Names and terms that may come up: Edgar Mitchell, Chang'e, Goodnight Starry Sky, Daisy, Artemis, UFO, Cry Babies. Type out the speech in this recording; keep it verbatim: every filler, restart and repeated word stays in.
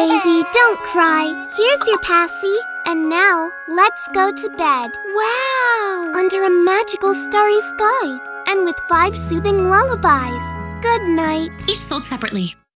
Daisy, don't cry. Here's your passy. And now, let's go to bed. Wow! Under a magical starry sky, and with five soothing lullabies. Good night. Each sold separately.